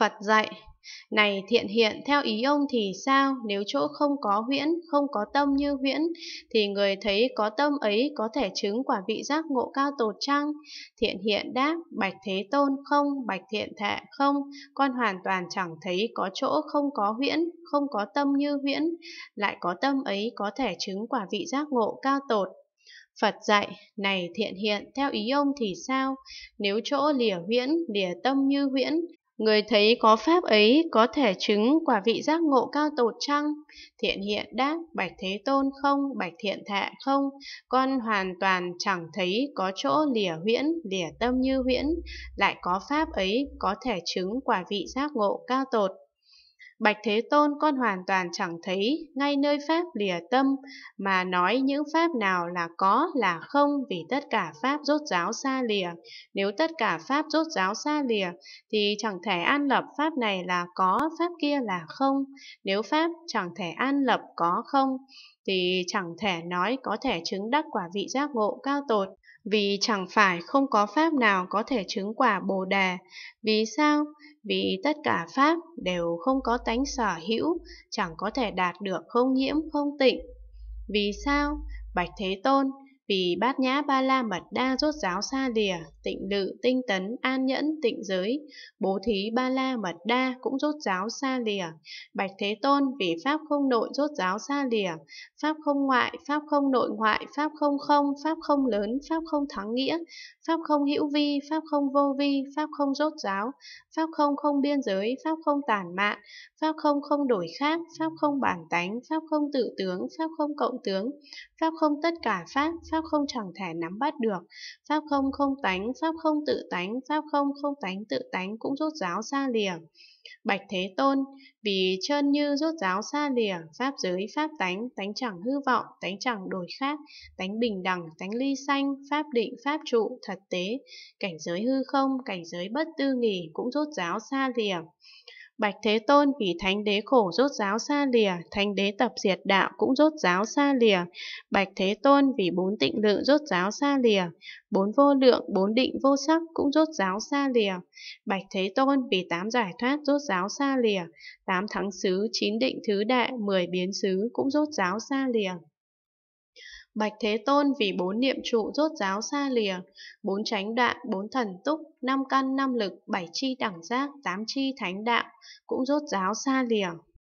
Phật dạy: Này thiện hiện, theo ý ông thì sao? Nếu chỗ không có huyễn, không có tâm như huyễn, thì người thấy có tâm ấy có thể chứng quả vị giác ngộ cao tột chăng? Thiện hiện đáp: Bạch Thế Tôn, không. Bạch Thiện Thệ, không. Con hoàn toàn chẳng thấy có chỗ không có huyễn, không có tâm như huyễn, lại có tâm ấy có thể chứng quả vị giác ngộ cao tột. Phật dạy: Này thiện hiện, theo ý ông thì sao? Nếu chỗ lìa huyễn, lìa tâm như huyễn, người thấy có pháp ấy có thể chứng quả vị giác ngộ cao tột chăng? Thiện hiện đáp: Bạch Thế Tôn, không. Bạch Thiện Thệ, không. Con hoàn toàn chẳng thấy có chỗ lìa huyễn, lìa tâm như huyễn, lại có pháp ấy có thể chứng quả vị giác ngộ cao tột. Bạch Thế Tôn, con hoàn toàn chẳng thấy ngay nơi pháp lìa tâm mà nói những pháp nào là có, là không, vì tất cả pháp rốt ráo xa lìa. Nếu tất cả pháp rốt ráo xa lìa thì chẳng thể an lập pháp này là có, pháp kia là không. Nếu pháp chẳng thể an lập có không thì chẳng thể nói có thể chứng đắc quả vị giác ngộ cao tột. Vì chẳng phải không có pháp nào có thể chứng quả Bồ Đề. Vì sao? Vì tất cả pháp đều không có tánh sở hữu, chẳng có thể đạt được không nhiễm không tịnh. Vì sao? Bạch Thế Tôn, vì bát nhã ba la mật đa rốt ráo xa lìa, tịnh lự, tinh tấn, an nhẫn, tịnh giới, bố thí ba la mật đa cũng rốt ráo xa lìa. Bạch Thế Tôn, vì pháp không nội rốt ráo xa lìa, pháp không ngoại, pháp không nội ngoại, pháp không không, pháp không lớn, pháp không thắng nghĩa, pháp không hữu vi, pháp không vô vi, pháp không rốt ráo, pháp không không biên giới, pháp không tản mạn, pháp không không đổi khác, pháp không bản tánh, pháp không tự tướng, pháp không cộng tướng, pháp không tất cả pháp, pháp không chẳng thể nắm bắt được, pháp không không tánh, pháp không tự tánh, pháp không không tánh tự tánh cũng rốt ráo xa lìa. Bạch Thế Tôn, vì chân như rốt ráo xa lìa, pháp giới, pháp tánh, tánh chẳng hư vọng, tánh chẳng đổi khác, tánh bình đẳng, tánh ly sanh, pháp định, pháp trụ, thật tế, cảnh giới hư không, cảnh giới bất tư nghỉ cũng rốt ráo xa lìa. Bạch Thế Tôn, vì thánh đế khổ rốt ráo xa lìa, thánh đế tập diệt đạo cũng rốt ráo xa lìa. Bạch Thế Tôn, vì bốn tịnh lự rốt ráo xa lìa, bốn vô lượng, bốn định vô sắc cũng rốt ráo xa lìa. Bạch Thế Tôn, vì tám giải thoát rốt ráo xa lìa, tám thắng xứ, chín định thứ đệ, 10 biến xứ cũng rốt ráo xa lìa. Bạch Thế Tôn, vì bốn niệm trụ rốt ráo xa lìa, bốn chánh đoạn, bốn thần túc, 5 căn, 5 lực, 7 chi đẳng giác, 8 chi thánh đạo cũng rốt ráo xa lìa.